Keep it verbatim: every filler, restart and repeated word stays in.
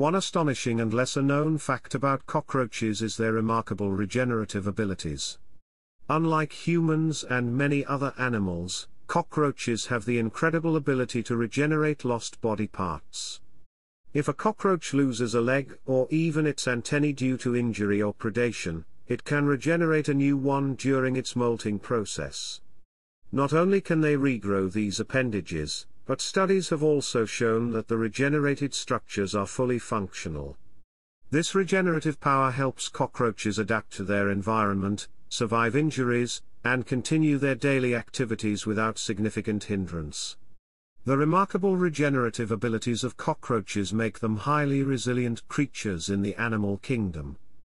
One astonishing and lesser-known fact about cockroaches is their remarkable regenerative abilities. Unlike humans and many other animals, cockroaches have the incredible ability to regenerate lost body parts. If a cockroach loses a leg or even its antennae due to injury or predation, it can regenerate a new one during its molting process. Not only can they regrow these appendages, but studies have also shown that the regenerated structures are fully functional. This regenerative power helps cockroaches adapt to their environment, survive injuries, and continue their daily activities without significant hindrance. The remarkable regenerative abilities of cockroaches make them highly resilient creatures in the animal kingdom.